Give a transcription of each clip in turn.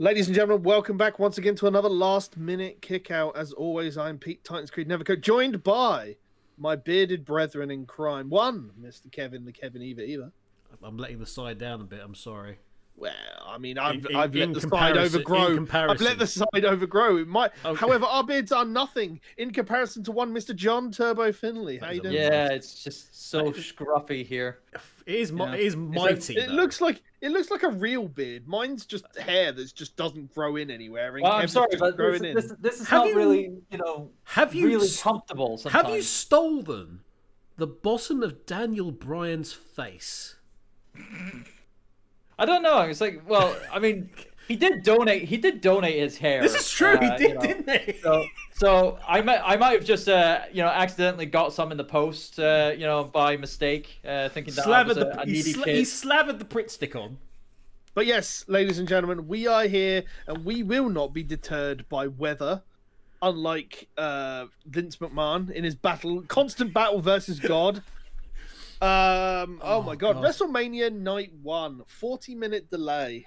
Ladies and gentlemen, welcome back once again to another last-minute kick-out. As always, I'm Pete Titans Creed Nethercote, joined by my bearded brethren in crime. One, Mr. Kevin, the Kevin Eva. I'm letting the side down a bit, I'm sorry. Well, I mean, I've let the side overgrow. I've let the side overgrow. It might, okay. However, our beards are nothing in comparison to one Mr. John Turbo Finlay. How you doing? Yeah, it's just so scruffy here. It is, yeah. It is mighty. It looks like a real beard. Mine's just hair that just doesn't grow in anywhere. And well, I'm sorry, but this is not really, you know, really comfortable sometimes. Have you stolen the bottom of Daniel Bryan's face? I don't know. It's like, well, I mean, he did donate. He did donate his hair. This is true. He did, you know, didn't he? So I might have just, you know, accidentally got some in the post, you know, by mistake, thinking that I was a needy kid. He slathered the Pritt stick on. But yes, ladies and gentlemen, we are here, and we will not be deterred by weather, unlike Vince McMahon in his battle, constant battle versus God. Oh my God! WrestleMania Night 1, 40-minute delay.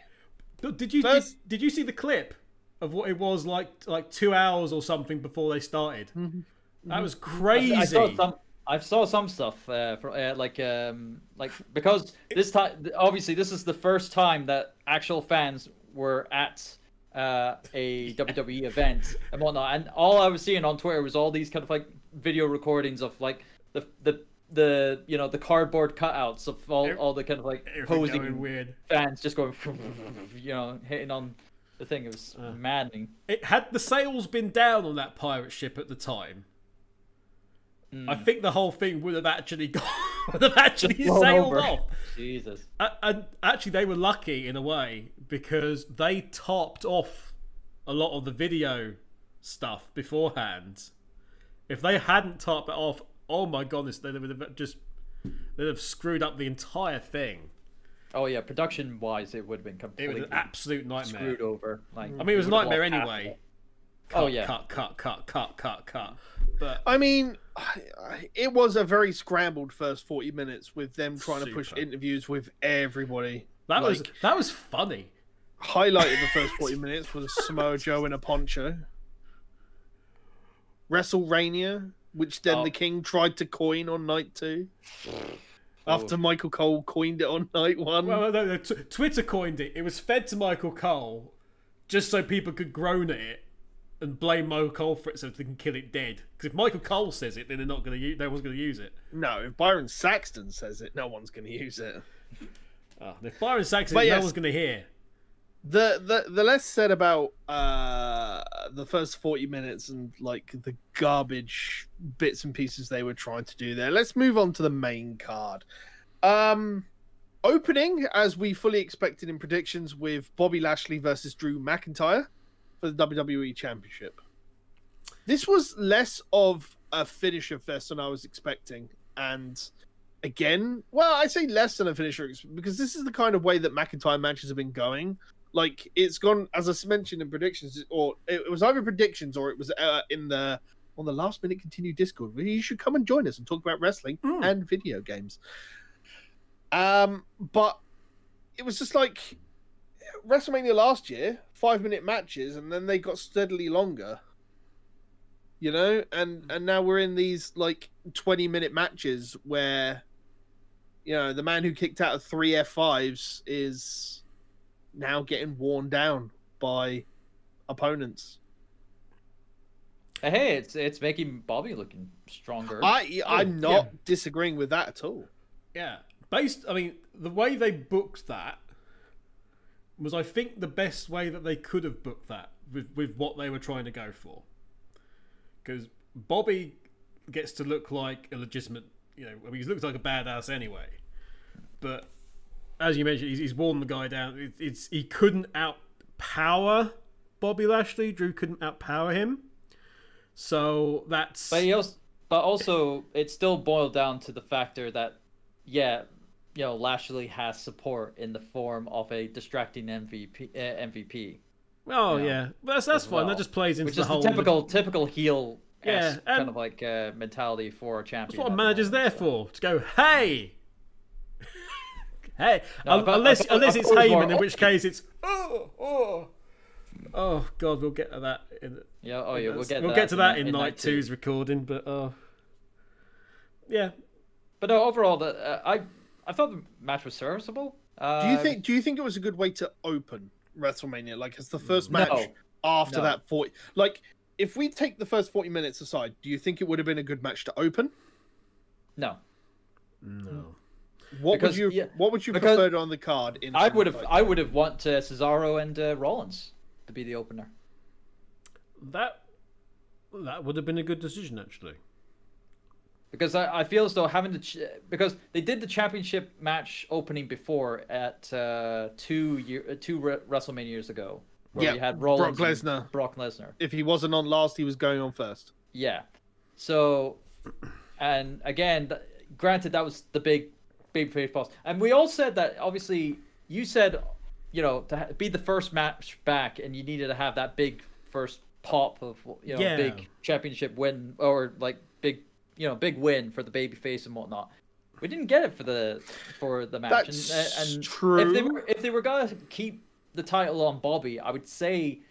Did you see the clip of what it was like 2 hours or something before they started? Mm-hmm. That was crazy. I saw some stuff from like because this time obviously this is the first time that actual fans were at a WWE event and whatnot, and all I was seeing on Twitter was all these kind of like video recordings of like the you know, the cardboard cutouts of all the kind of like posing weird fans just going, you know, hitting on the thing. It was maddening. It had the sails been down on that pirate ship at the time, I think the whole thing would have actually gone, would have actually sailed off. Jesus. And actually they were lucky in a way because they topped off a lot of the video stuff beforehand. If they hadn't topped it off, oh my goodness, they would have just screwed up the entire thing. Oh yeah, production wise it would have been completely, it was an absolute nightmare. Screwed over. Like, I mean, it was a nightmare anyway. Cut, oh yeah. Cut. But I mean, it was a very scrambled first 40 minutes with them trying to push interviews with everybody. That like, was funny. Highlight of the first 40 minutes was Samoa Joe in a poncho. WrestleMania, which then the King tried to coin on night 2. After Michael Cole coined it on night 1. Well, no, Twitter coined it. It was fed to Michael Cole just so people could groan at it and blame Michael Cole for it so they can kill it dead. Because if Michael Cole says it, then they're not going to no one's going to use it. No, if Byron Saxton says it, no one's going to use it. If Byron Saxton, yes, no one's going to hear. The less said about the first 40 minutes and like the garbage bits and pieces they were trying to do there, let's move on to the main card. Opening, as we fully expected in predictions, with Bobby Lashley versus Drew McIntyre for the WWE Championship. This was less of a finisher fest than I was expecting, and again, well, I say less than a finisher because this is the kind of way that McIntyre matches have been going. Like, it's gone, as I mentioned in predictions, or it was either predictions or it was on the last minute continued Discord. You should come and join us and talk about wrestling and video games. But it was just like WrestleMania last year, 5-minute matches, and then they got steadily longer. You know, and now we're in these like 20-minute matches where, you know, the man who kicked out of 3 F5s is now getting worn down by opponents. Hey, it's making Bobby looking stronger. I'm not disagreeing with that at all. Yeah, I mean, the way they booked that was, I think, the best way that they could have booked that with what they were trying to go for, because Bobby gets to look like a legitimate, you know, I mean, he looks like a badass anyway, but as you mentioned, he's worn the guy down. He couldn't outpower Bobby Lashley. Drew couldn't outpower him. So that's. But also, it still boiled down to the factor that, yeah, you know, Lashley has support in the form of a distracting MVP. Oh you know, yeah, that's fine. Well, that just plays into which the whole typical heel kind of like mentality for a champion. That's what a manager's there for, to go, hey. Hey, no, unless it's Heyman, in which case it's Oh God, we'll get to that. We'll get to that in night two's recording. But yeah. But no, overall, I thought the match was serviceable. Do you think it was a good way to open WrestleMania? Like, it's the first match after that 40. Like, if we take the first 40 minutes aside, do you think it would have been a good match to open? No. No. What would you prefer on the card? I would have want Cesaro and Rollins to be the opener. That would have been a good decision, actually. Because I feel as though because they did the championship match opening before at two WrestleMania years ago, where we had Rollins, Brock Lesnar. If he wasn't on last, he was going on first. Yeah. So, and again, granted, that was the big face boss, and we all said that. Obviously, you said, you know, to be the first match back, and you needed to have that big first pop of big championship win, or like big win for the babyface and whatnot. We didn't get it for the match. That's true. If they were gonna keep the title on Bobby, I would say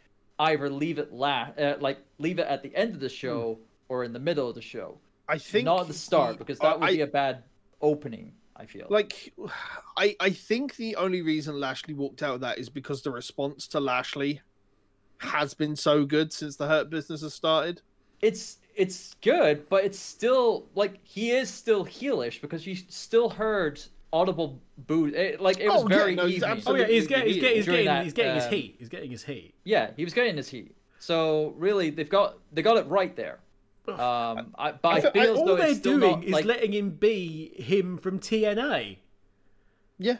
either leave it leave it at the end of the show or in the middle of the show. I think not at the start, because that would be a bad opening. I feel like I think the only reason Lashley walked out of that is because the response to Lashley has been so good since the Hurt Business has started. It's good, but it's still like he is still heelish, because you still heard audible boo. He's getting his heat. Yeah, he was getting his heat. So really, they got it right there. All they're doing is letting him be him from TNA. Yeah,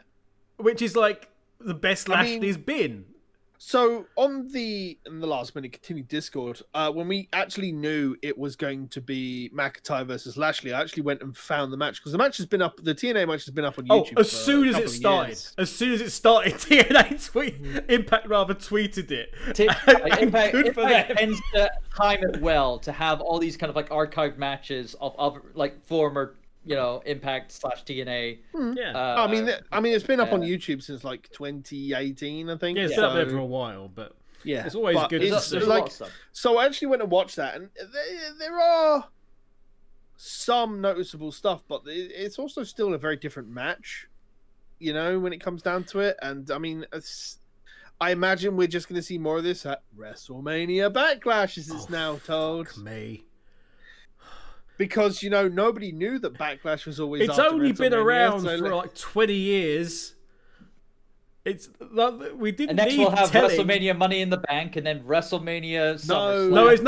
which is like the best Lashley's been. So in the last minute continued Discord, when we actually knew it was going to be McIntyre versus Lashley, I actually went and found the match, because the match has been up. The TNA match has been up on YouTube. Oh, as soon as it started, TNA Impact tweeted it. Impact ends to time it well to have all these kind of like archived matches of other like former, you know, Impact/TNA. Yeah, I mean, it's been up on YouTube since like 2018, I think. Yeah, it's been up there for a while, but yeah, it's always good. There's like, a lot of stuff. So I actually went and watched that, and there are some noticeable stuff, but it's also still a very different match, you know, when it comes down to it. And I mean, I imagine we're just going to see more of this at WrestleMania Backlash, as it's now told. Fuck me. Because, you know, nobody knew that Backlash was always. It's only been around for like 20 years. It's like, we didn't. And next we'll have WrestleMania Money in the Bank, and then WrestleMania. No, it's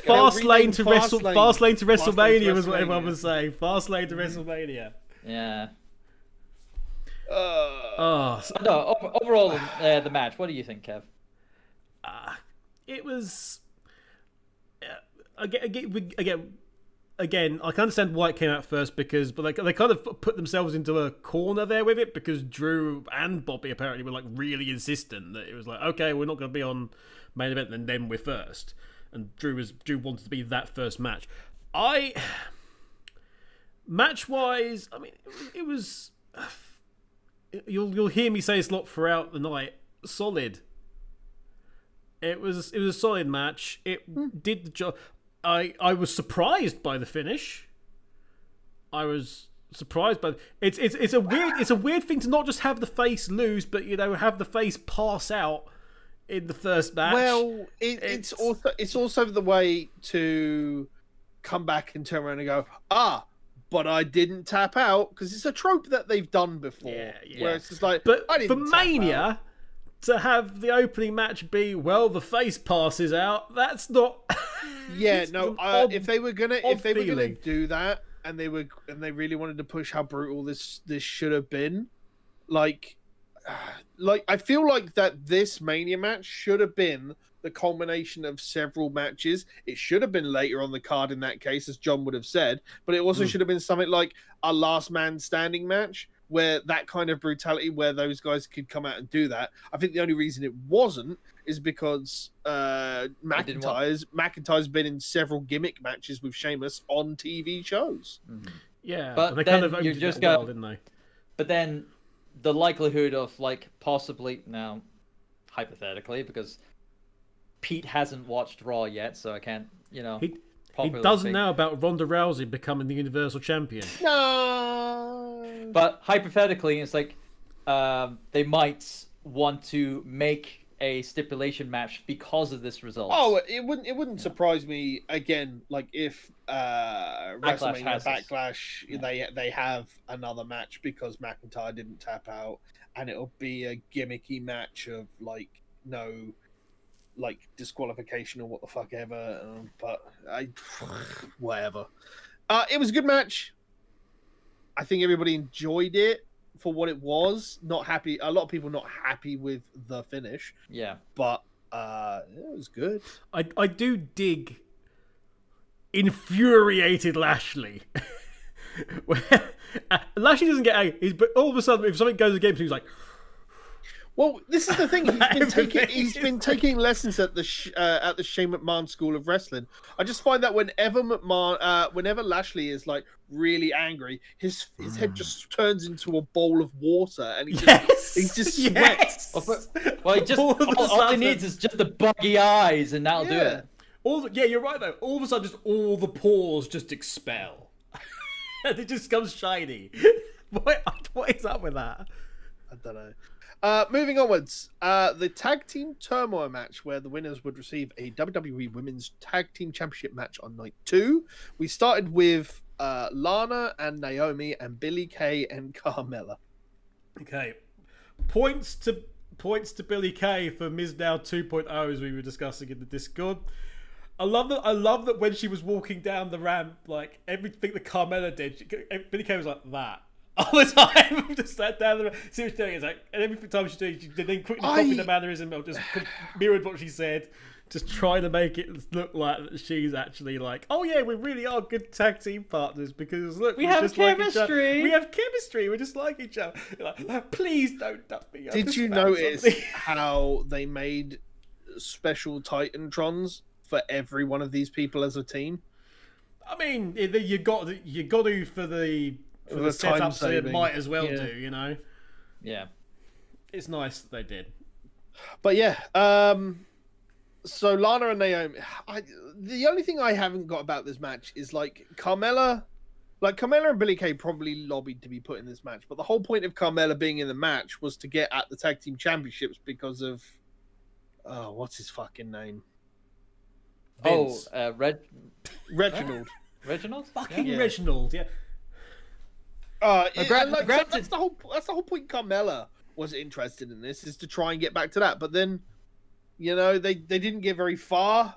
Fastlane to WrestleMania was what everyone was saying. Fastlane to WrestleMania. Yeah. Overall, the match. What do you think, Kev? It was. Again, I can understand why it came out first, because they kind of put themselves into a corner there with it, because Drew and Bobby apparently were like really insistent that it was like, okay, we're not going to be on main event, and then we're first. And Drew wanted to be that first match. Match-wise, I mean, it was. You'll hear me say this a lot throughout the night. Solid. It was a solid match. It did the job. I was surprised by the finish. I was surprised by it's a weird thing to not just have the face lose, but you know, have the face pass out in the first match. Well, it's also the way to come back and turn around and go, but I didn't tap out, because it's a trope that they've done before. Yeah. Where it's just like, but I didn't. For Mania to have the opening match be, well, the face passes out. That's not. Yeah, no. If they were gonna do that, and they really wanted to push how brutal this should have been, like I feel like that this Mania match should have been the culmination of several matches. It should have been later on the card in that case, as John would have said, but it also should have been something like a last man standing match, where that kind of brutality, where those guys could come out and do that. I think the only reason it wasn't is because McIntyre's been in several gimmick matches with Sheamus on TV shows. Mm-hmm. Yeah, but they kind of didn't they? But then the likelihood of, like, possibly now, hypothetically, because Pete hasn't watched Raw yet, so I can't, you know. He doesn't know about Ronda Rousey becoming the Universal Champion. No. But hypothetically, it's like they might want to make a stipulation match because of this result. Oh, it wouldn't surprise me again. Like if WrestleMania Backlash, they have another match because McIntyre didn't tap out, and it'll be a gimmicky match of like disqualification or what the fuck ever. But whatever. It was a good match. I think everybody enjoyed it for what it was. Not happy. A lot of people not happy with the finish. Yeah, but it was good. I do dig infuriated Lashley. Lashley doesn't get angry. But all of a sudden, if something goes against him, he's like. Well, this is the thing. He's been taking lessons at the Shane McMahon School of Wrestling. I just find that whenever McMahon, whenever Lashley is like really angry, his head just turns into a bowl of water, and he just sweats. Well, all he needs is just the buggy eyes, and that'll do it. You're right though. All of a sudden, just all the pores just expel, and it just comes shiny. What is up with that? I don't know. Moving onwards, the Tag Team Turmoil match where the winners would receive a WWE Women's Tag Team Championship match on night 2. We started with Lana and Naomi and Billy Kay and Carmella. Okay. Points to Billy Kay for Miz Now 2.0, as we were discussing in the Discord. I love that when she was walking down the ramp, like everything that Carmella did, Billy Kay was like that. All the time, just sat down there. See what she's doing. It's like, and every time she's doing, she then quickly copy the mannerism, or just mirrored what she said, just trying to make it look like she's actually like, oh yeah, we really are good tag team partners because look, we have just chemistry. Like each other. We have chemistry. We're just like each other. Like, please don't dump me. Did you notice how they made special Titantrons for every one of these people as a team? I mean, you got to for the. For the setup, so it might as well do, you know? Yeah. It's nice that they did. But yeah, so Lana and Naomi, the only thing I haven't got about this match is like Carmella, and Billie Kay probably lobbied to be put in this match, but the whole point of Carmella being in the match was to get at the tag team championships because of, what's his fucking name? Vince. Oh, Reginald. Reginald? Fucking Reginald, yeah. That's the whole point. Carmella was interested in this is to try and get back to that, but then, you know, they didn't get very far.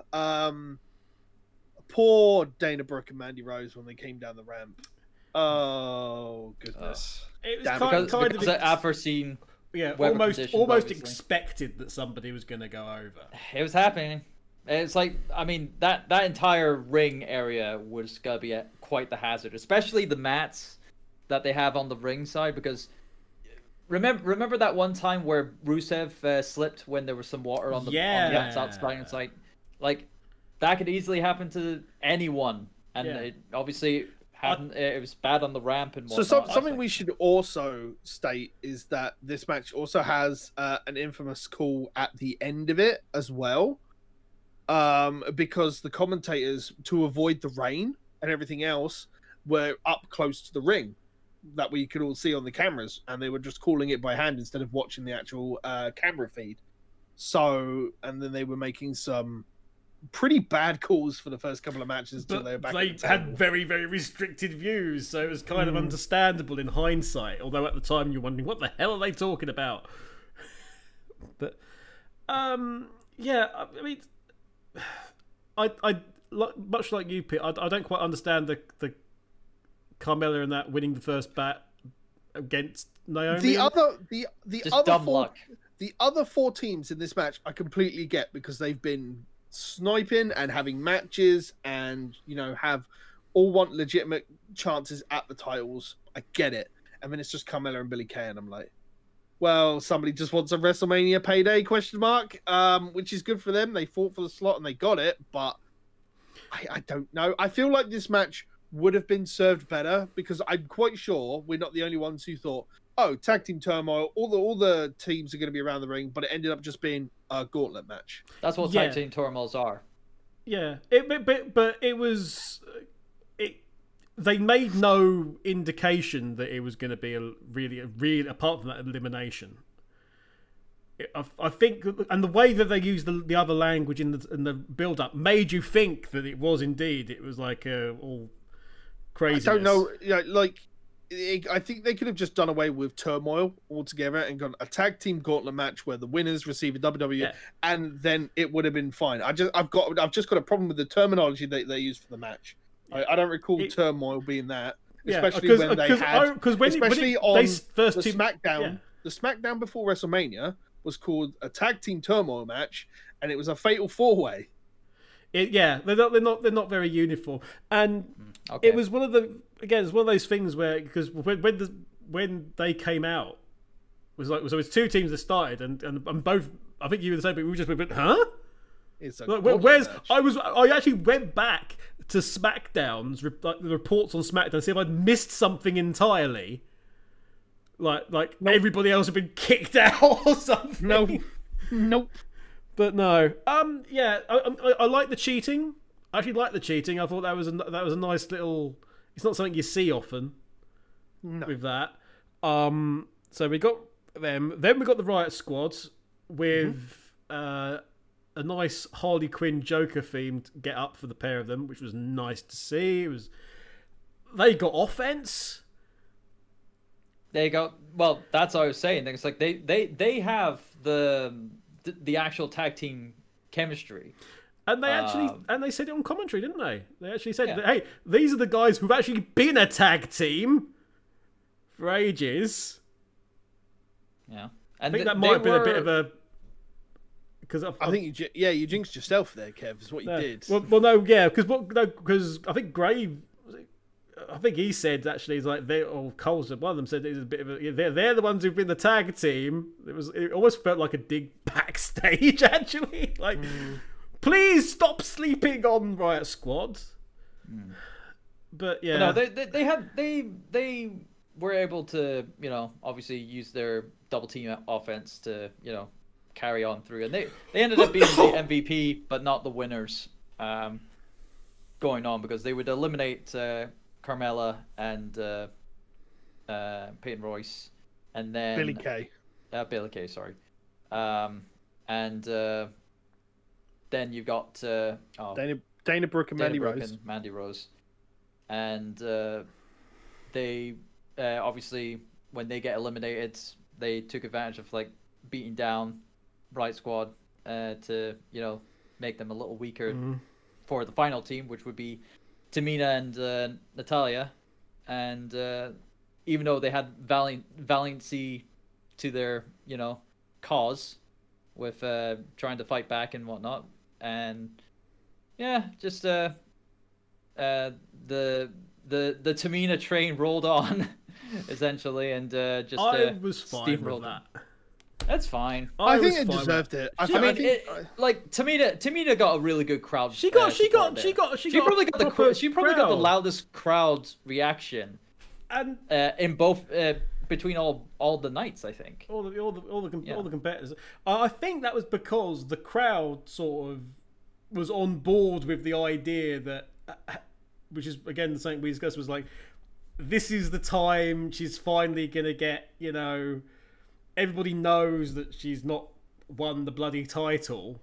Poor Dana Brooke and Mandy Rose when they came down the ramp. Oh goodness! It was kind of unforeseen. Yeah, almost expected that somebody was going to go over. It was happening. It's like, I mean, that entire ring area was going to be quite the hazard, especially the mats that they have on the ring side, because remember that one time where Rusev slipped when there was some water on the outside, and it's like that could easily happen to anyone, and it obviously happened. It was bad on the ramp and whatnot. So something we should also state is that this match also has an infamous call at the end of it as well, because the commentators, to avoid the rain and everything else, were up close to the ring. That we could all see on the cameras, and they were just calling it by hand instead of watching the actual camera feed. So, and then they were making some pretty bad calls for the first couple of matches. But they were back at the table. Had very, very restricted views, so it was kind of understandable in hindsight. Although at the time you're wondering, what the hell are they talking about? But, yeah, I mean, I much like you, Pete, I don't quite understand the Carmella and that winning the first bat against Naomi. The other four teams in this match I completely get, because they've been sniping and having matches and, you know, all want legitimate chances at the titles. I get it. And then it's just Carmella and Billy Kay, and I'm like, well, somebody just wants a WrestleMania payday ? Which is good for them. They fought for the slot and they got it, but I don't know. I feel like this match would have been served better, because I'm quite sure we're not the only ones who thought, oh, tag team turmoil, all the teams are going to be around the ring, but it ended up just being a gauntlet match. That's what tag team turmoils are. Yeah, but it was... They made no indication that it was going to be a really apart from that elimination. I think, and the way that they used the other language in the build up made you think that it was indeed. It was like all craziness. I don't know, I think they could have just done away with turmoil altogether and got a tag team gauntlet match where the winners receive a WWE, and then it would have been fine. I've just got a problem with the terminology they use for the match. I don't recall turmoil being that, especially when they had. Because the SmackDown before WrestleMania was called a tag team turmoil match, and it was a fatal four-way. They're not very uniform, and it was one of the it's one of those things where because when they came out, it was like, so it's two teams that started, and both, I think you were the same, but we just went, huh? It's like, where's match. I actually went back to SmackDown's, like, the reports on SmackDown, see if I'd missed something entirely. Like nope. Everybody else had been kicked out or something. Nope. But no. I like the cheating. I actually like the cheating. I thought that was a nice little. It's not something you see often. No. With that. So we got them. Then we got the Riott Squad with a nice Harley Quinn Joker themed get up for the pair of them, which was nice to see. It was, they got offense. They got, well, that's what I was saying. It's like they have the actual tag team chemistry. And they actually said it on commentary, didn't they? They actually said, hey, these are the guys who've actually been a tag team for ages. Yeah. And I think that might have been a bit of a, because I think you jinxed yourself there, Kev, is what you did. Because I think Grave, I think he said actually, like, they, or Cole said, one of them said it was a bit of a, they're the ones who've been the tag team. It almost felt like a dig backstage actually, like please stop sleeping on Riott Squad. But yeah, no, they were able to obviously use their double team offense to carry on through, and they ended up being the MVP but not the winners going on, because they would eliminate Carmella and Peyton Royce, and then Billy Kay, sorry, and then you've got Dana Brooke and Mandy Rose, and they obviously, when they get eliminated, they took advantage of beating down Riott Squad to make them a little weaker for the final team, which would be Tamina and Natalia, and even though they had valiancy to their cause with trying to fight back and whatnot, and the Tamina train rolled on essentially, and I was fine with that. That's fine. I think it deserved it. Tamina got a really good crowd. She probably got the loudest crowd reaction, and in both between all the nights, I think. All the competitors. I think that was because the crowd sort of was on board with the idea that, which is again something we discussed, was like, this is the time she's finally gonna get, everybody knows that she's not won the bloody title.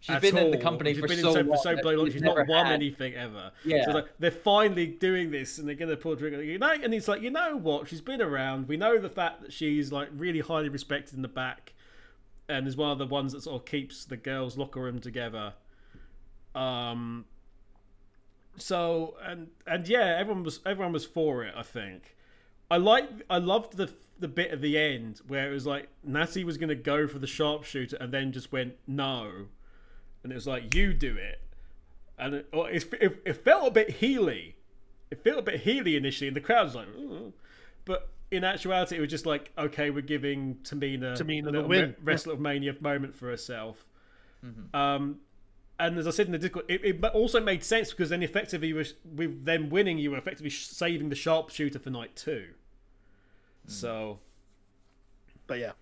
She's been in the company for so long. She's not won anything ever. Yeah. So it's like, they're finally doing this, and they're going to pull a trigger. And it's like, you know what? She's been around. We know the fact that she's really highly respected in the back, and is one of the ones that sort of keeps the girls' locker room together. So and yeah, everyone was for it, I think. I loved the bit at the end where it was like Natty was going to go for the sharpshooter and then just went no, and it was like, you do it, and it felt a bit Healy. It felt a bit Healy initially, and the crowd was like, ooh. But in actuality, it was just like, okay, we're giving Tamina the win. WrestleMania moment for herself. And as I said in the Discord, it also made sense, because then effectively with them winning, you were effectively saving the sharpshooter for night 2. So, but yeah,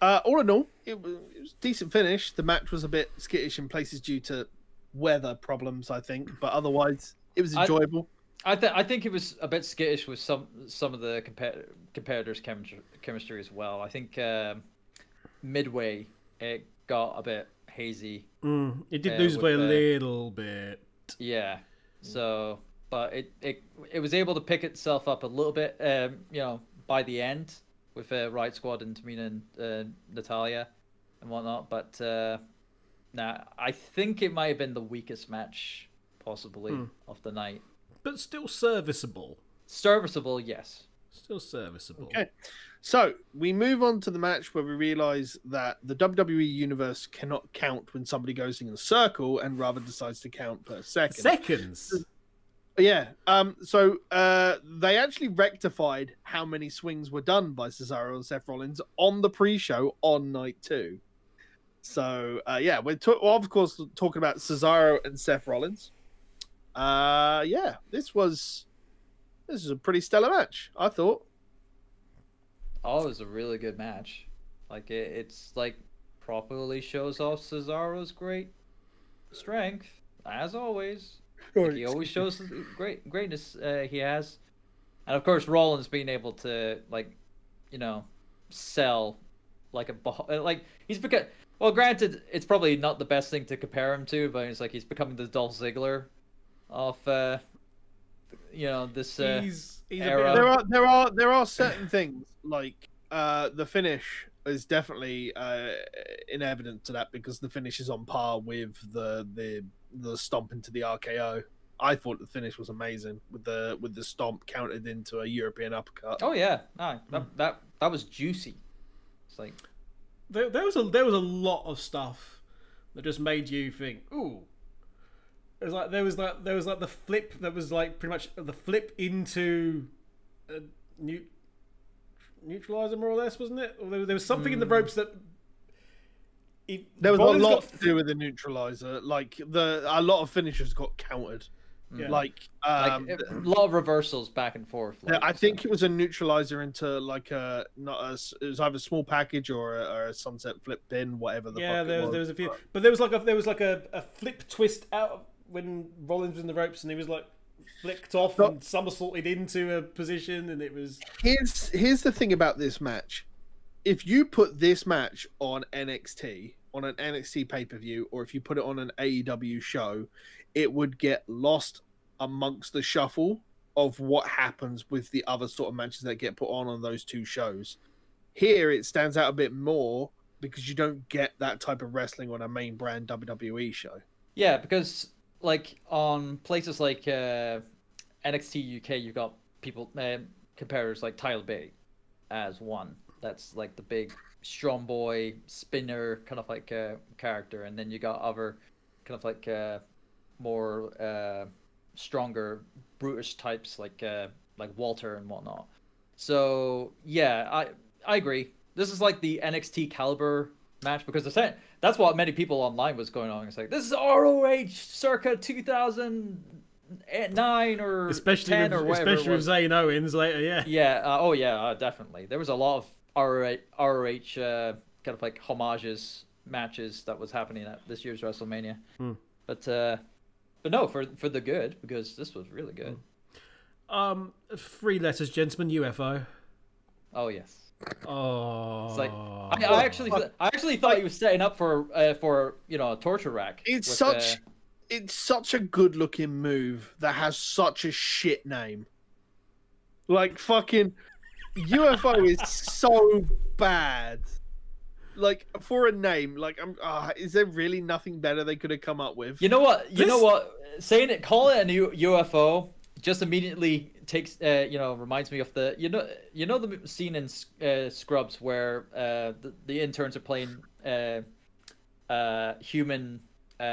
all in all, it was a decent finish. The match was a bit skittish in places due to weather problems, I think, but otherwise it was enjoyable. I think it was a bit skittish with some of the competitors' chemistry as well. I think midway it got a bit hazy. It did lose by a little bit. Yeah. So, but it was able to pick itself up a little bit, you know, by the end with Riott Squad and Tamina and Natalia and whatnot. But nah, I think it might have been the weakest match possibly of the night. But still serviceable. Serviceable, yes. Still serviceable. Okay. So we move on to the match where we realise that the WWE universe cannot count when somebody goes in a circle and rather decides to count per second. Seconds? Yeah. So they actually rectified how many swings were done by Cesaro and Seth Rollins on the pre-show on night 2. So, yeah, we're of course talking about Cesaro and Seth Rollins. Yeah, this was a pretty stellar match, I thought. Oh, it was a really good match. Like it's like properly shows off Cesaro's great strength as always. Like, he always shows the greatness he has, and of course Rollins being able to sell like a he's become. Well, granted, it's probably not the best thing to compare him to, but it's like he's becoming the Dolph Ziggler of this he's era. There are certain things like the finish is definitely in evidence to that, because the finish is on par with the stomp into the RKO. I thought the finish was amazing with the stomp countered into a European uppercut. Oh yeah, no, that was juicy. It's like there was a lot of stuff that just made you think, ooh. It was like there was like the flip that was like pretty much the flip into a neutralizer, more or less, wasn't it? Or there was something in the ropes that there was Rollins a lot to do with the neutralizer. Like a lot of finishes got countered, like a lot of reversals back and forth. Like, I think it was a neutralizer into like it was either a small package or a sunset flip pin, whatever the fuck it was. There was a few, but there was like a flip twist out of. When Rollins was in the ropes and he was like flicked off and somersaulted into a position, and it was. Here's the thing about this match: if you put this match on NXT, on an NXT pay-per-view, or if you put it on an AEW show, it would get lost amongst the shuffle of what happens with the other sort of matches that get put on those two shows. Here, it stands out a bit more because you don't get that type of wrestling on a main brand WWE show. Yeah, because. Like on places like NXT UK, you've got people competitors like Tyler Bate as one. That's like the big strong boy spinner kind of like character, and then you got other kind of like more stronger brutish types like Walter and whatnot. So yeah, I agree. This is like the NXT caliber match, because that's what many people online was going on. It's like, this is ROH circa 2009 or especially 10 or whatever. Especially with Zane Owens later, yeah. Yeah, oh yeah, definitely. There was a lot of ROH kind of like homages matches that was happening at this year's WrestleMania. But no, for the good, because this was really good. 3 letters, gentlemen, UFO. Oh yes. Oh, it's like, I actually thought he was setting up for a torture rack. It's such a good looking move that has such a shit name. Like fucking UFO is so bad. Like for a name, like is there really nothing better they could have come up with? You know what? Saying it, call it a new UFO. Just immediately takes, reminds me of the, the scene in Scrubs where the interns are playing human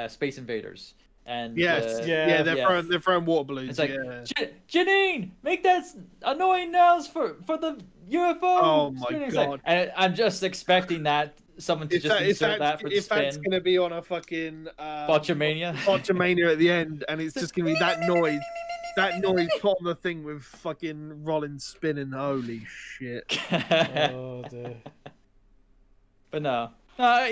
space invaders, and they're throwing water balloons. It's like, Janine, make that annoying noise for the UFO. Oh my god! Like, and I'm just expecting that. Someone to insert that for the spin. That's going to be on a fucking... Botchamania. Botchamania at the end, and it's just going to be that noise. That noise put on the thing with fucking Rollins spinning. Holy shit. Oh, dear. But no.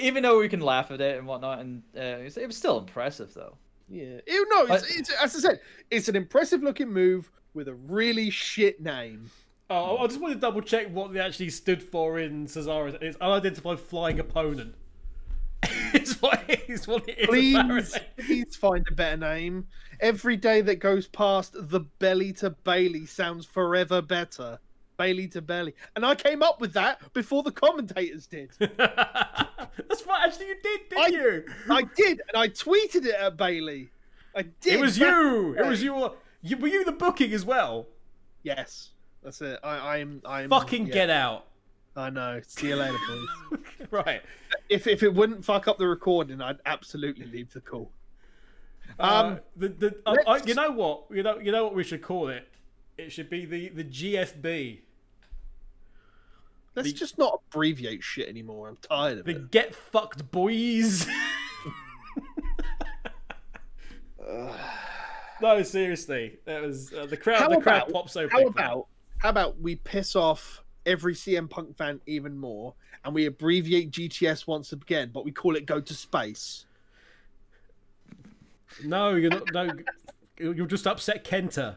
Even though we can laugh at it and whatnot, and it was still impressive, though. Yeah. No, it's, as I said, it's an impressive-looking move with a really shit name. Oh, I just want to double-check what they actually stood for in Cesaro. It's unidentified flying opponent. It's what it is. Please find a better name. Every day that goes past, the belly to Bailey sounds forever better. Bailey to Bailey. And I came up with that before the commentators did. That's what actually you did, didn't you? I did, and I tweeted it at Bailey. I did. It was you. It was you. Were you the booking as well? Yes. That's it. I'm fucking get out. I know. See you later, boys. Right. If it wouldn't fuck up the recording, I'd absolutely leave the call. You know what? You know what we should call it? It should be the GFB. Let's just not abbreviate shit anymore. I'm tired of it. The Get Fucked Boys. No, seriously, that was the crowd. The crowd pops open. How about we piss off every CM Punk fan even more, and we abbreviate GTS once again, but we call it Go to Space. No, you're not. No, you'll just upset Kenta.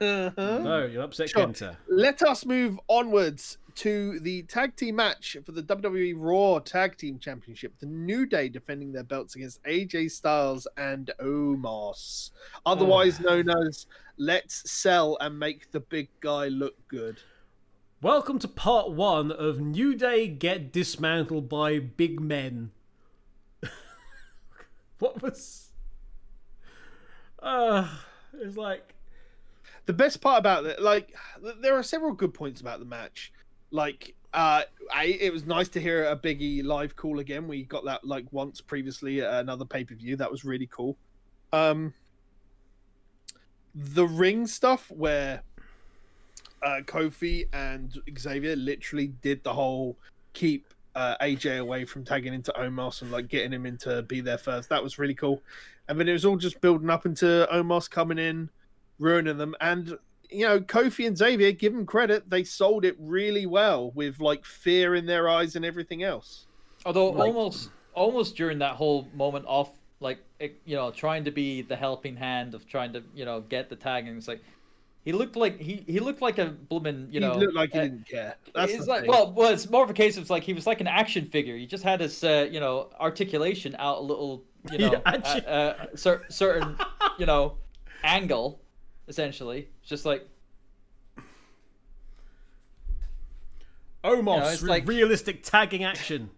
No, you'll upset Kenta. Let us move onwards to the tag team match for the WWE Raw Tag Team Championship. The New Day defending their belts against AJ Styles and Omos, otherwise known as Let's Sell and Make the Big Guy Look Good. Welcome to part one of New Day Get Dismantled by Big Men. What was... it's like... The best part about it, like, there are several good points about the match. Like, it was nice to hear a Big E live call again. We got that, like, once previously at another pay-per-view. That was really cool. The ring stuff where Kofi and Xavier literally did the whole keep AJ away from tagging into Omos and, like, getting him into be there first. That was really cool. And then it was all just building up into Omos coming in, ruining them. And you know, Kofi and Xavier, give them credit, they sold it really well with like fear in their eyes and everything else. Although like, almost during that whole moment off, like, you know, trying to be the helping hand of trying to, you know, get the tag, and it's like he looked like he looked like a blooming, you know, he looked like he didn't care. That's it's like, well, it's more of a case of like he was like an action figure. He just had his you know, articulation out a little, you know, certain you know, angle. Essentially, just like Omos, you know, it's like... realistic tagging action.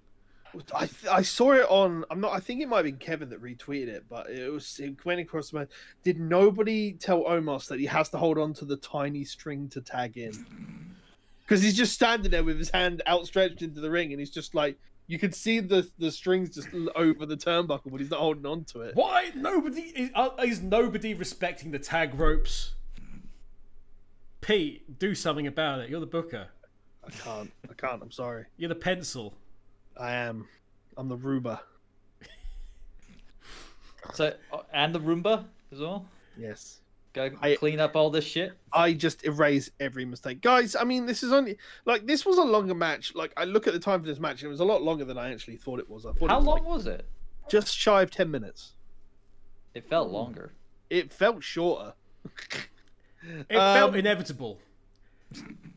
I saw it on. I'm not. I think it might have been Kevin that retweeted it, but it went across my. Did nobody tell Omos that he has to hold on to the tiny string to tag in? Because he's just standing there with his hand outstretched into the ring, and he's just like, you can see the strings just over the turnbuckle, but he's not holding on to it. Why is nobody respecting the tag ropes? Pete, do something about it. You're the booker. I can't. I'm sorry. You're the pencil. I am. I'm the Roomba. So and the Roomba as well. Yes. Go clean up all this shit. I just erase every mistake. Guys, I mean, this is only... Like, this was a longer match. Like, I look at the time for this match, and it was a lot longer than I actually thought it was. How long was it? Just shy of 10 minutes. It felt longer. It felt shorter. It felt inevitable.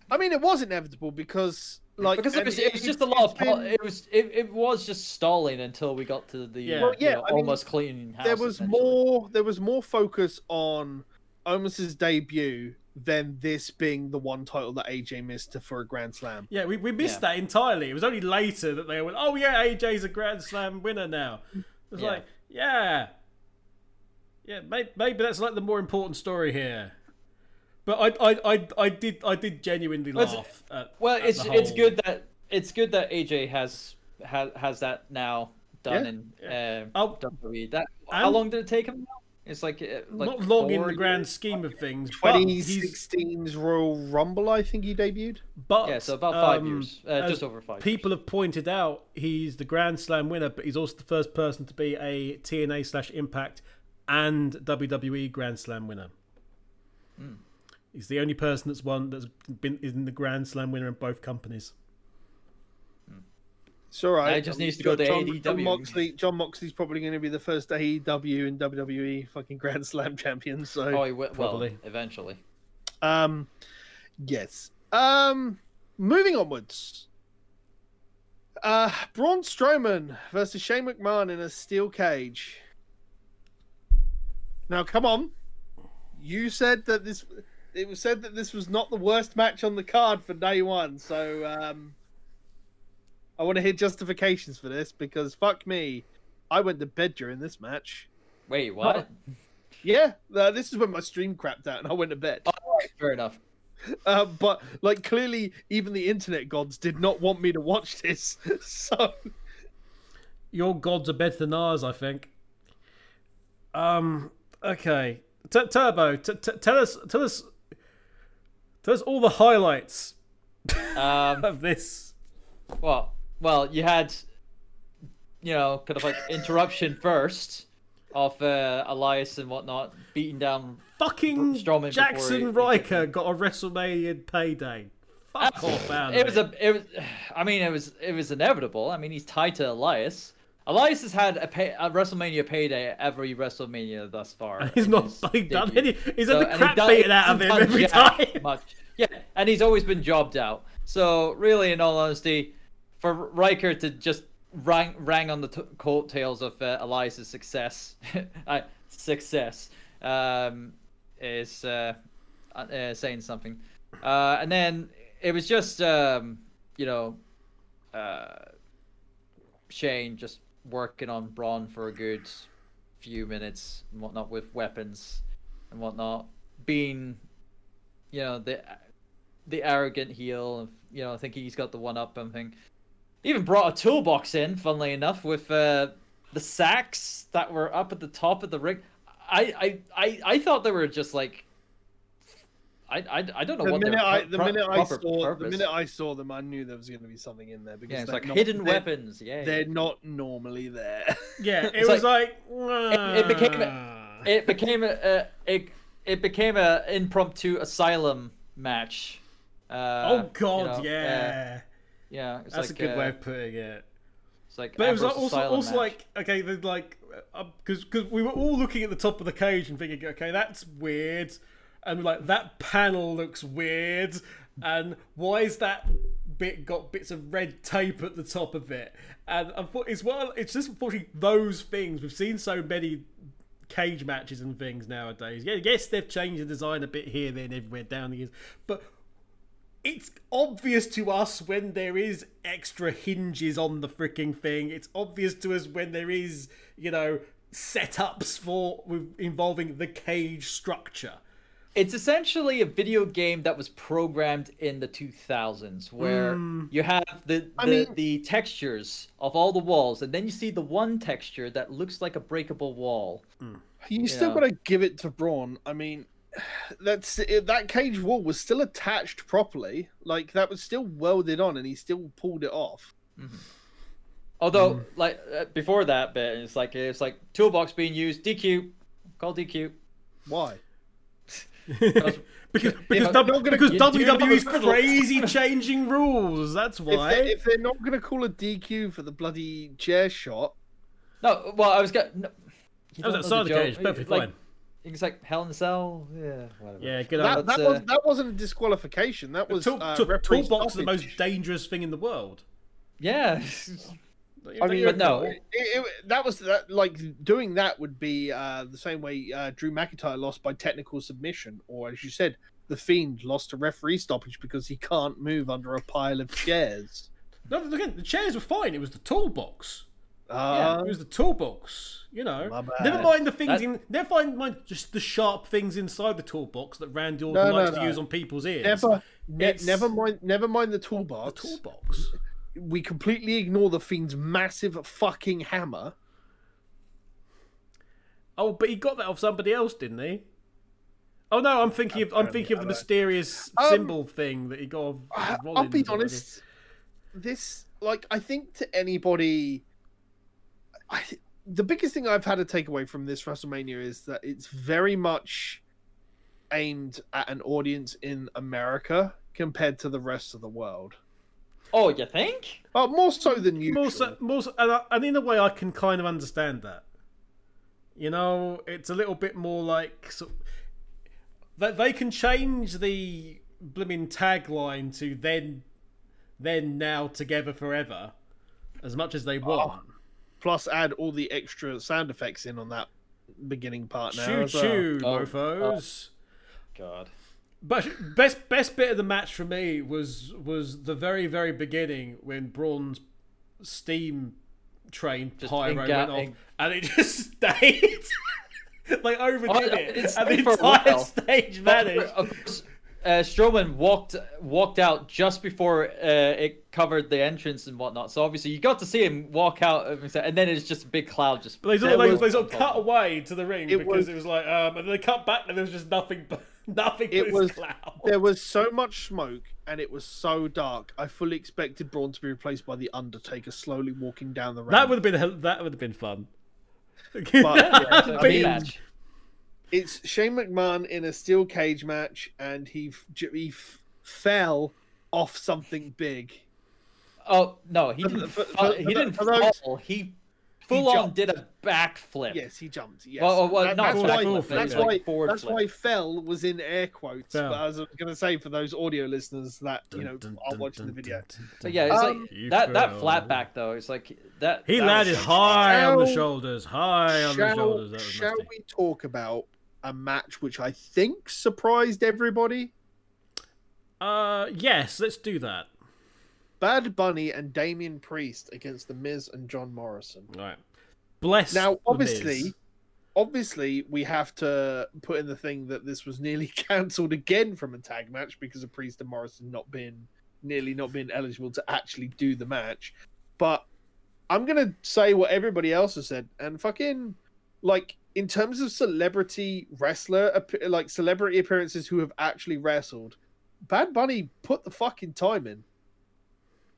I mean, it was inevitable because... Like, because it was just a lot of it was just stalling until we got to the almost clean house. There was more focus on Omos's debut than this being the one title that AJ missed for a Grand Slam. Yeah, we missed that entirely. It was only later that they went, oh yeah, AJ's a Grand Slam winner now. It was like, maybe that's like the more important story here. But I did genuinely laugh. It's good that AJ has that now done in WWE. How long did it take him? Now? It's like not long in the grand scheme of things. 2016's Royal Rumble, I think he debuted. But yeah, so about 5 years, just over 5. People have pointed out he's the Grand Slam winner, but he's also the first person to be a TNA/Impact and WWE Grand Slam winner. Mm. He's the only person that's won that's been in the Grand Slam winner in both companies. It's all right. He just needs to go to AEW. John Moxley's probably going to be the first AEW and WWE fucking Grand Slam champion. So oh, he will, probably well, eventually. Yes. Moving onwards. Braun Strowman versus Shane McMahon in a steel cage. Now, come on. You said that this. It was said that this was not the worst match on the card for day one. So. I want to hear justifications for this because fuck me, I went to bed during this match. Wait, what? Yeah, this is when my stream crapped out and I went to bed. Oh, fair enough. But like, clearly, even the internet gods did not want me to watch this. So, your gods are better than ours, I think. Okay, Turbo, tell us all the highlights of this. What? Well, you had, you know, kind of like interruption first of Elias and whatnot beating down fucking Strowman. Jackson Riker got a WrestleMania payday. Fuck off, man. It was inevitable. I mean, he's tied to Elias. Elias has had a WrestleMania payday at every WrestleMania thus far. He's not done any. He's had the crap beaten out of him every time. Yeah, and he's always been jobbed out. So really, in all honesty, for Riker to just rang on the coattails of Elias's success, is saying something. And then it was just you know, Shane just working on Braun for a good few minutes and whatnot with weapons and whatnot, being, you know, the arrogant heel of, you know, thinking he's got the one up and thing. Even brought a toolbox in, funnily enough, with the sacks that were up at the top of the ring. I thought they were just like I don't know the what minute they were, the minute I saw them, I knew there was going to be something in there because yeah, it's like hidden weapons. Yeah, they're not normally there. Yeah, it was like it became a impromptu asylum match. Oh god, you know, yeah, yeah. It's that's like, a good way of putting it. It's like, but it was like also like okay, like because we were all looking at the top of the cage and thinking, okay, that's weird, and like that panel looks weird, and why is that bit got bits of red tape at the top of it? And it's well, it's just unfortunately those things we've seen so many. Cage matches and things nowadays. Yeah, yes, they've changed the design a bit here, then everywhere down the years. But it's obvious to us when there is extra hinges on the freaking thing. It's obvious to us when there is, you know, setups for involving the cage structure. It's essentially a video game that was programmed in the 2000s, where you have the textures of all the walls, and then you see the one texture that looks like a breakable wall. You still got to give it to Braun. I mean, that cage wall was still attached properly. Like, that was still welded on, and he still pulled it off. Mm-hmm. Although, like, before that bit, it's like toolbox being used, DQ, call DQ. Why? because WWE's crazy changing rules. That's why. If they're not going to call a DQ for the bloody chair shot. No, well, I was going. No, that was outside the cage. Perfectly fine. It's like Hell in a Cell. Yeah, whatever. Yeah, good. That wasn't a disqualification. That was toolbox is the most dangerous thing in the world. Yeah. I mean, but no. That was like doing that would be the same way Drew McIntyre lost by technical submission, or as you said, the Fiend lost a referee stoppage because he can't move under a pile of chairs. No, again, the chairs were fine. It was the toolbox. Yeah, it was the toolbox. You know, never mind the things in. Never mind just the sharp things inside the toolbox that Randy Orton likes to use on people's ears. Never mind the toolbox. The toolbox. We completely ignore the Fiend's massive fucking hammer. Oh, but he got that off somebody else, didn't he? Oh no, I'm thinking of the mysterious symbol thing that he got off Rollins. I'll be honest, I think to anybody, the biggest thing I've had to take away from this WrestleMania is that it's very much aimed at an audience in America compared to the rest of the world. Oh, you think? Oh, more so than usual. More so, and in a way, I can kind of understand that. You know, it's a little bit more like so, that they can change the blimmin' tagline to then, now, together, forever, as much as they want. Oh. Plus, add all the extra sound effects in on that beginning part now. Choo-choo, mofos. Oh, God. But best bit of the match for me was the very, very beginning when Braun's steam train pyro went off and it just stayed. Like overdid it. And the entire stage vanished. Strowman walked out just before it covered the entrance and whatnot. So obviously you got to see him walk out, and then it's just a big cloud. Just they sort of cut away to the ring because it was like, and then they cut back and there was just nothing, nothing but cloud. There was so much smoke and it was so dark. I fully expected Braun to be replaced by the Undertaker slowly walking down the ramp. That would have been fun. But, yeah, it's Shane McMahon in a steel cage match, and he fell off something big. Oh no, he didn't fall. He full-on did a backflip. Yes, he jumped. Yes, well, not backflip. That's why "fell" was in air quotes. Fell. But as I was going to say, for those audio listeners that are watching the video, so yeah, it's like that flat back though. It's like that. He landed high on the shoulders, That was shall we talk about a match which I think surprised everybody? Yes, let's do that. Bad Bunny and Damian Priest against The Miz and John Morrison. All right. Bless now, obviously, we have to put in the thing that this was nearly cancelled again from a tag match because of Priest and Morrison not being eligible to actually do the match. But I'm going to say what everybody else has said, and fucking, like, in terms of celebrity wrestler, like, celebrity appearances who have actually wrestled, Bad Bunny put the fucking time in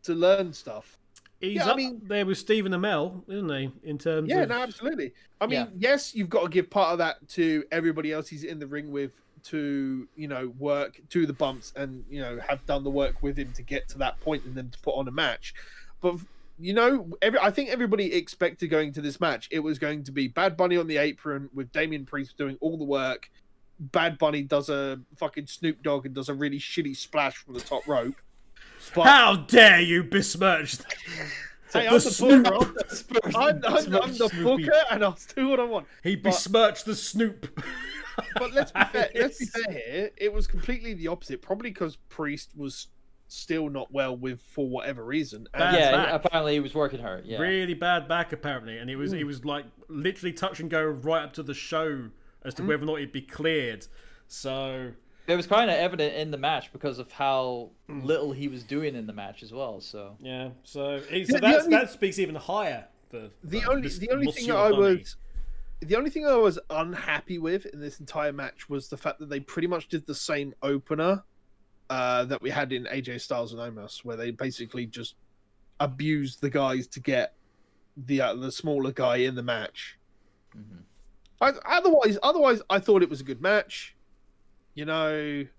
to learn stuff. He's up there with Stephen Amell, isn't he? In terms of... no, absolutely. I mean, yes, you've got to give part of that to everybody else he's in the ring with to, work to the bumps and, have done the work with him to get to that point and then to put on a match. But, I think everybody expected going to this match, it was going to be Bad Bunny on the apron with Damian Priest doing all the work. Bad Bunny does a fucking Snoop Dogg and does a really shitty splash from the top rope. But how dare you besmirch that? Hey, I'm the booker, and I'll do what I want. He besmirched the Snoop. But let's be fair, here. It was completely the opposite, probably because Priest was still not well for whatever reason. And apparently he was working hurt. Yeah. Really bad back, apparently. And he was like literally touch and go right up to the show as to whether or not he'd be cleared. So... it was kind of evident in the match because of how little he was doing in the match as well. So yeah, that speaks even higher. The only thing I was unhappy with in this entire match was the fact that they pretty much did the same opener that we had in AJ Styles and Omos, where they basically just abused the guys to get the smaller guy in the match. Mm-hmm. Otherwise, I thought it was a good match. I'm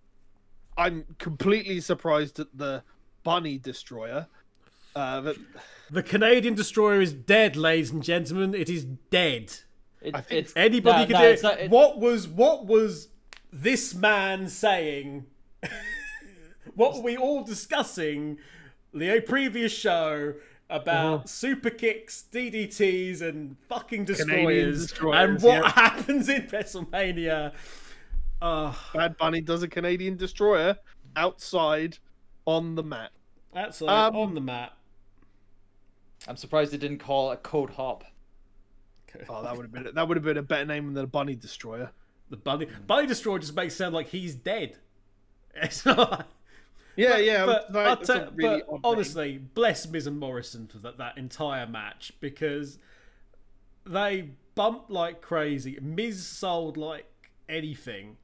completely surprised at the Bunny Destroyer. The Canadian Destroyer is dead, ladies and gentlemen. It is dead. Anybody could do it. What was this man saying? What were we all discussing the previous show about super kicks, DDTs, and fucking destroyers and what happens in WrestleMania? Bad Bunny does a Canadian Destroyer outside on the mat. Outside on the mat. I'm surprised they didn't call it a Code Hop. Oh, that would have been a better name than a Bunny Destroyer. The Bunny Destroyer just makes it sound like he's dead. It's not. Yeah. But honestly, bless Miz and Morrison for that entire match because they bumped like crazy. Miz sold like anything.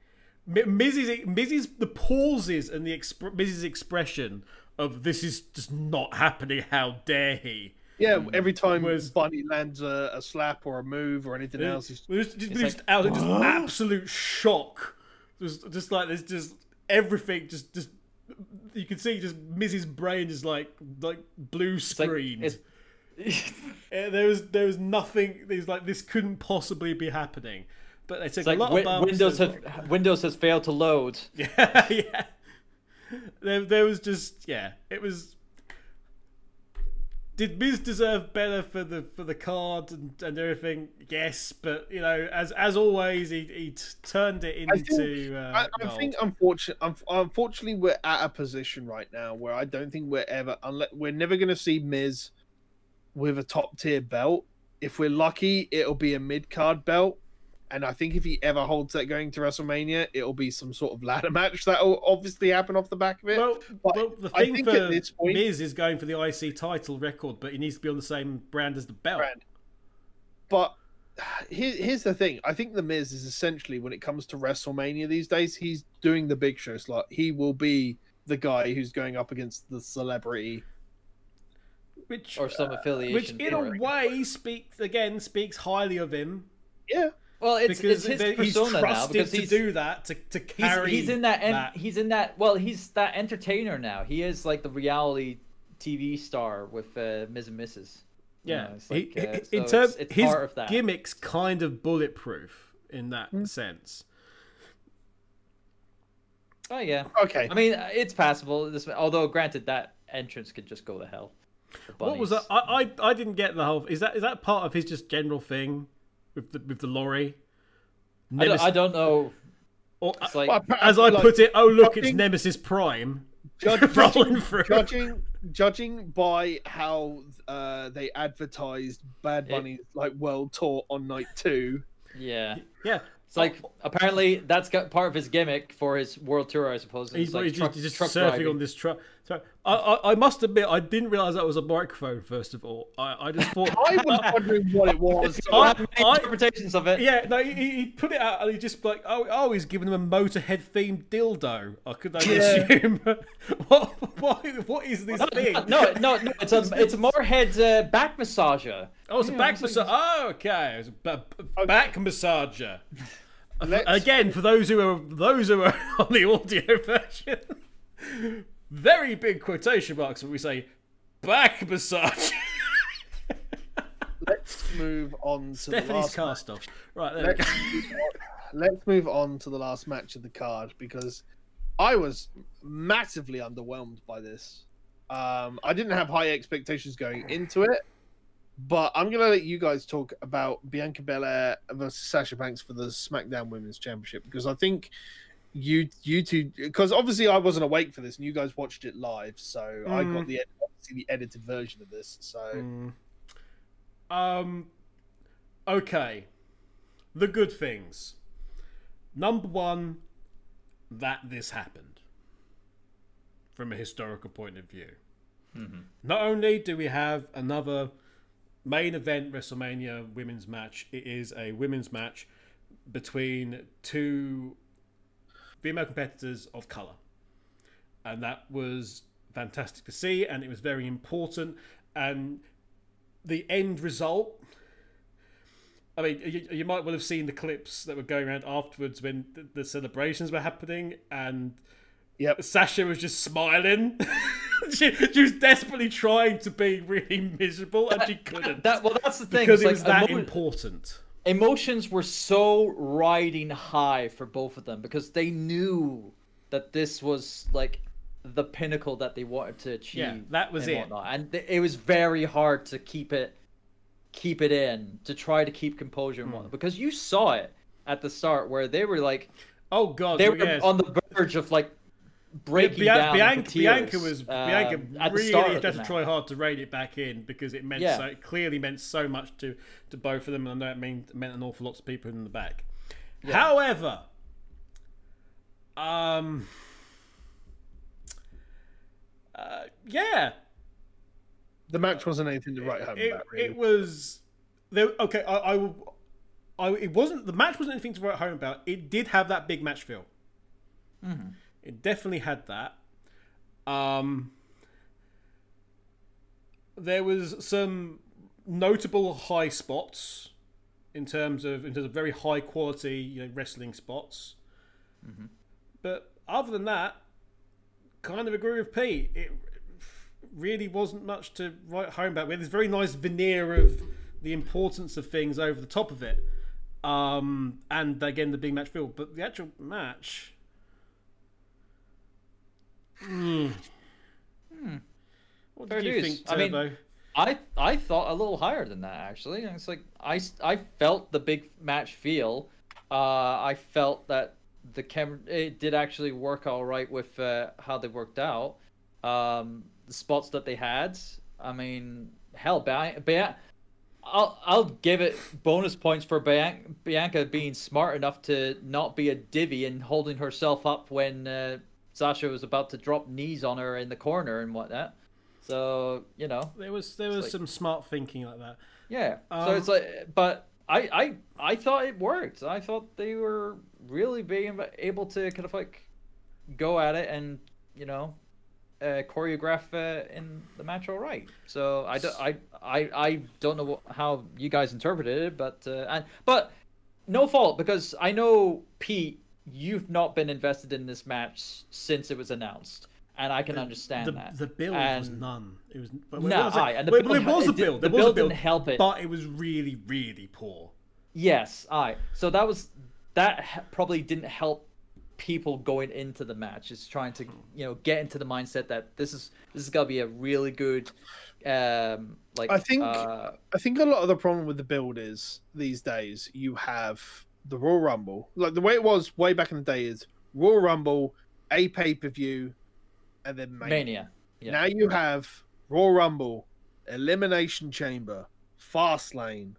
Mizzy's the pauses and the Mizzy's expression of "this is just not happening. How dare he?" Yeah, every time Bunny lands a slap or a move or anything else, it's just absolute shock Just like there's just everything just you can see just Miz's brain is like blue screened. There was nothing. There's like this couldn't possibly be happening. But they take like a lot of bumps. Windows has failed to load. Yeah, yeah. There was just yeah. It was. Did Miz deserve better for the card and everything? Yes, but you know, as always, he turned it into. I think unfortunately we're at a position right now where I don't think we're never going to see Miz with a top tier belt. If we're lucky, it'll be a mid card belt, and I think if he ever holds that going to WrestleMania, it'll be some sort of ladder match that'll obviously happen off the back of it. Well the thing for this point, Miz is going for the IC title record, but he needs to be on the same brand as the belt. But here's the thing: I think the Miz is essentially, when it comes to WrestleMania these days, he's doing the big show slot. He will be the guy who's going up against the celebrity. Which, or some affiliation, which in a way speaks highly of him. Yeah, well, it's his persona now, because he's to do that to carry. He's in that. Well, he's that entertainer now. He is like the reality TV star with Ms. and Mrs. Yeah, you know, it's like, he, in so terms, it's his part of that. Gimmick's kind of bulletproof in that sense. Oh yeah. Okay. I mean, it's passable. Although, granted, that entrance could just go to hell. What was that? I didn't get the whole. Is that part of his just general thing with the lorry? I don't know. Or, it's like, as I put it, oh look, it's Nemesis Prime. Judging by how they advertised Bad Bunny's world tour on night 2. Yeah. Yeah. It's like apparently that's got part of his gimmick for his world tour, I suppose. He's just surfing on this truck. So I must admit, I didn't realize that was a microphone. First of all, I just thought I was wondering what it was. I interpretations of it. Yeah, no, he put it out and he just like, oh, he's giving him a Motorhead themed dildo. I assume. what is this thing? No, it's a Motorhead back massager. Oh, it's a back massager. Oh, okay, it's a back massager. Again, for those who are on the audio version, very big quotation marks when we say back massage. Let's move on to Stephanie's the last cast off. Right, there let's move on to the last match of the card, because I was massively underwhelmed by this. I didn't have high expectations going into it, but I'm going to let you guys talk about Bianca Belair versus Sasha Banks for the SmackDown Women's Championship, because I think you two, because obviously I wasn't awake for this and you guys watched it live, so I got obviously the edited version of this. So okay, the good things. Number 1, that this happened from a historical point of view. Not only do we have another main event WrestleMania women's match, it is a women's match between two female competitors of color, and that was fantastic to see, and it was very important. And the end result, I mean, you might well have seen the clips that were going around afterwards when the celebrations were happening, and Sasha was just smiling. she was desperately trying to be really miserable, and she couldn't. Well, that's the thing, because it was that important. Emotions were so riding high for both of them, because they knew that this was like the pinnacle that they wanted to achieve. Yeah, that was it. And it was very hard to keep it in, to try to keep composure and whatnot, because you saw it at the start where they were like, oh god, they were on the verge of like breaking down. Bianca really had to try hard to rein it back in, because it meant it clearly meant so much to both of them, and I know it meant an awful lot to people in the back. However, the match wasn't anything to write home about. Really. It was there. Okay, it wasn't, the match wasn't anything to write home about. It did have that big match feel. It definitely had that. There was some notable high spots in terms of very high quality, wrestling spots. Mm-hmm. But other than that, kind of agree with Pete. It really wasn't much to write home about. We had this very nice veneer of the importance of things over the top of it. And again, the big match build. But the actual match... What did you think, Turbo? I mean, I thought a little higher than that, actually. It's like, I felt the big match feel. I felt that the camera... It did actually work all right with how they worked out. The spots that they had. I mean, hell, I'll give it bonus points for Bianca being smart enough to not be a divvy and holding herself up when Sasha was about to drop knees on her in the corner and whatnot. So, you know, there was like some smart thinking like that. Yeah. So it's like, but I thought it worked. I thought they were really being able to kind of like go at it and, you know, choreograph in the match all right. So I don't know how you guys interpreted it, but no fault, because I know, Pete, you've not been invested in this match since it was announced. And I can understand that. The build was none. It was a build. There was a build, didn't help it, but it was really, really poor. Yes, so that probably didn't help people going into the match. It's trying to, you know, get into the mindset that this is gonna be a really good, like. I think a lot of the problem with the build is these days you have the Royal Rumble. Like the way it was way back in the day is Royal Rumble, a pay-per-view. And then Mania. Yeah. Now you have Royal Rumble, Elimination Chamber, Fastlane,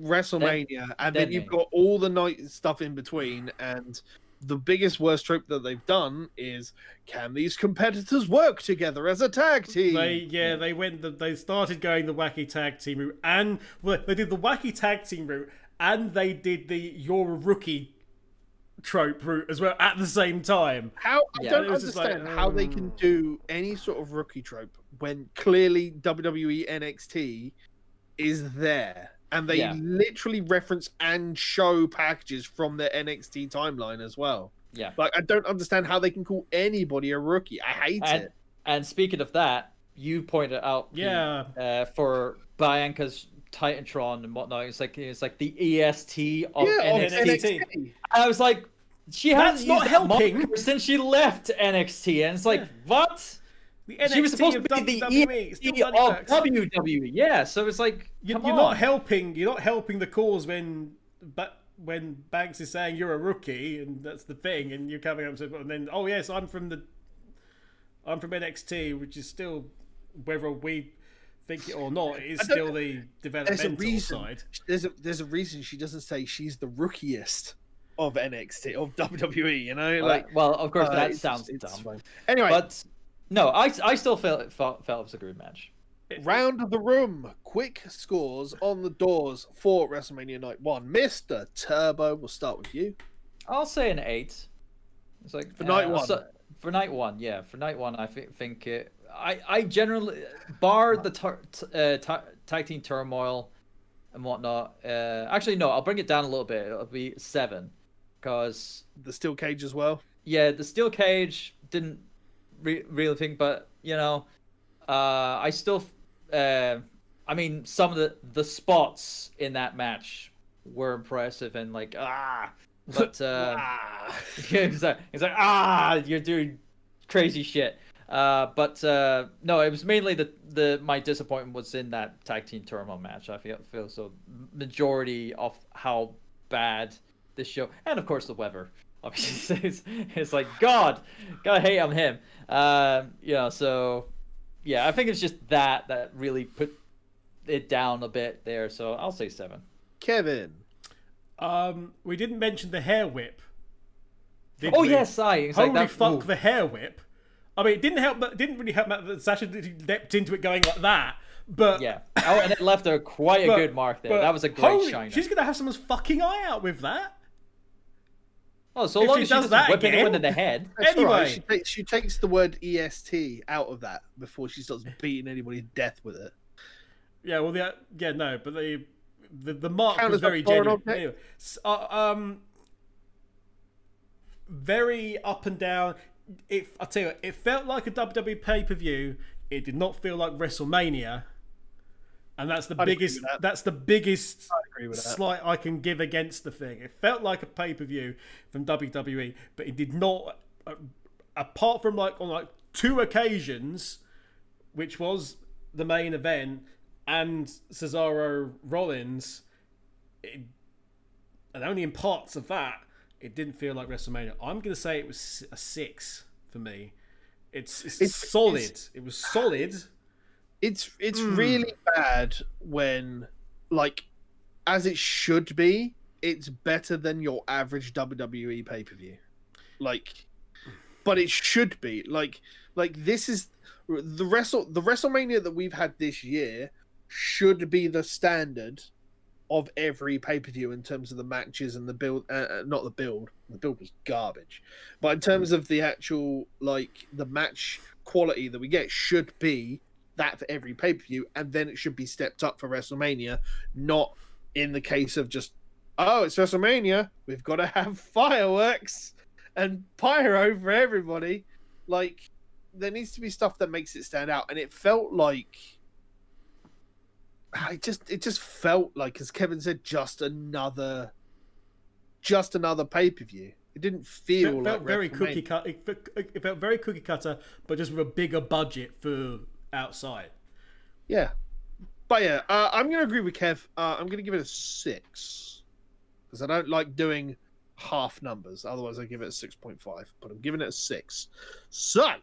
WrestleMania, and then you've got all the night stuff in between. And the biggest worst trope that they've done is, can these competitors work together as a tag team? They started going the wacky tag team route, and they did the wacky tag team route, and they did the "you're a rookie" trope route as well at the same time. I don't understand how they can do any sort of rookie trope when clearly WWE NXT is there, and they literally reference and show packages from their NXT timeline as well. Yeah, like I don't understand how they can call anybody a rookie. I hate it. And speaking of that, you pointed out, for Bianca's Titantron and whatnot, it's like the EST of NXT. And I was like, that's not helping since she left NXT, and it's like, what? The NXT, she was supposed to be WWE, the EST of WWE. Yeah, so it's like, you're not helping. You're not helping the cause when Banks is saying you're a rookie, and that's the thing, and you're coming up and then, oh yes, I'm from NXT, which is still, whether we think it or not, it is still the developmental side. There's a reason she doesn't say she's the rookiest of NXT, of WWE, you know? Well, of course, that sounds dumb. Anyway. But, no, I still felt it was a good match. Round of the room. Quick scores on the doors for WrestleMania Night 1. Mr. Turbo, we'll start with you. I'll say an 8. It's like, for Night 1? So, for Night 1, yeah. For Night 1, I think it... I generally, bar the tag team turmoil and whatnot. Actually, no, I'll bring it down a little bit. It'll be 7, because the steel cage as well. Yeah, the steel cage didn't really think, but you know, I still, I mean, some of the spots in that match were impressive and like but it's like you're doing crazy shit. No, it was mainly my disappointment was in that tag team turmoil match. I feel so majority of how bad this show, and of course the weather. Obviously, it's like God, gotta hate on him. So yeah, I think it's just that really put it down a bit there. So I'll say 7. Kevin, we didn't mention the hair whip. Oh yes, holy fuck, the hair whip. I mean, it didn't help. That didn't really help that Sasha leapt into it going like that. But yeah, and it left her quite a good mark there. That was a great shine. She's gonna have someone's fucking eye out with that. Oh, so long as she does that again, anyone in the head. Anyway, right. she takes the word EST out of that before she starts beating anybody to death with it. Yeah, well, but the mark was very genuine. Anyway, very up and down. I tell you what, it felt like a WWE pay-per-view. It did not feel like WrestleMania, and that's the biggest. That's the biggest slight I can give against the thing. It felt like a pay-per-view from WWE, but it did not. Apart from like on like two occasions, which was the main event and Cesaro Rollins, and only in parts of that, it didn't feel like WrestleMania. I'm gonna say it was a 6 for me. It's solid. It was solid. It's really bad when, like, as it should be, it's better than your average WWE pay-per-view. Like, but it should be like this is the WrestleMania that we've had this year should be the standard of every pay-per-view in terms of the matches and the build, not the build. The build was garbage, but in terms of the actual, like, the match quality that we get should be that for every pay-per-view, and then it should be stepped up for WrestleMania, not in the case of just, oh, it's WrestleMania, we've got to have fireworks and pyro for everybody. Like, there needs to be stuff that makes it stand out, and it felt like, it just felt like, as Kevin said, just another pay-per-view. It didn't feel like very cookie cut. It felt very cookie cutter, but just with a bigger budget for outside. Yeah, but yeah, I'm gonna agree with Kev. I'm gonna give it a 6 because I don't like doing half numbers. Otherwise, I give it a 6.5, but I'm giving it a 6. So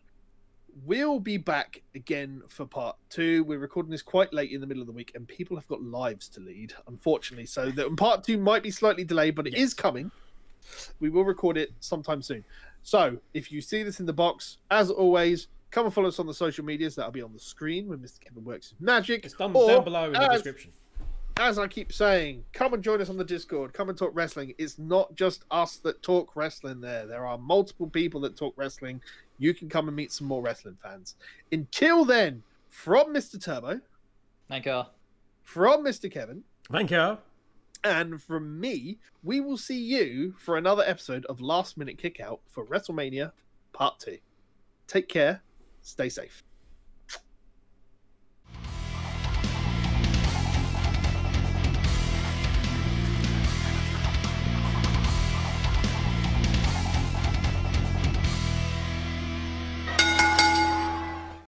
we'll be back again for part 2. We're recording this quite late in the middle of the week, and people have got lives to lead, unfortunately. So that part 2 might be slightly delayed, but it is coming. We will record it sometime soon. So if you see this in the box, as always, come and follow us on the social medias. That'll be on the screen when Mr. Kevin works his magic. It's done down below in the description. As I keep saying, come and join us on the Discord. Come and talk wrestling. It's not just us that talk wrestling there. There are multiple people that talk wrestling. You can come and meet some more wrestling fans. Until then, from Mr. Turbo. Thank you. From Mr. Kevin. Thank you. And from me, we will see you for another episode of Last Minute Kickout for WrestleMania Part 2. Take care. Stay safe.